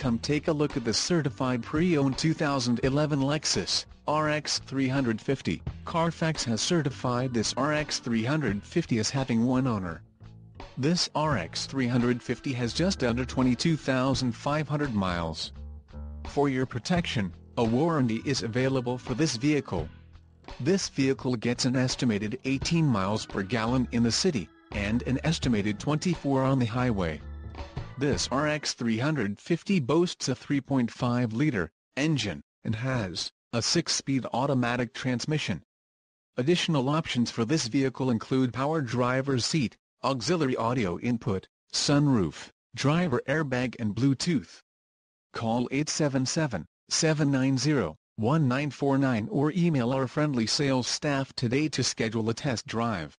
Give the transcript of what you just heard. Come take a look at this certified pre-owned 2011 Lexus RX 350. Carfax has certified this RX 350 as having one owner. This RX 350 has just under 22,500 miles. For your protection, a warranty is available for this vehicle. This vehicle gets an estimated 18 miles per gallon in the city, and an estimated 24 on the highway. This RX 350 boasts a 3.5-liter engine, and has a 6-speed automatic transmission. Additional options for this vehicle include power driver's seat, auxiliary audio input, sunroof, driver airbag and Bluetooth. Call 877-790-1949 or email our friendly sales staff today to schedule a test drive.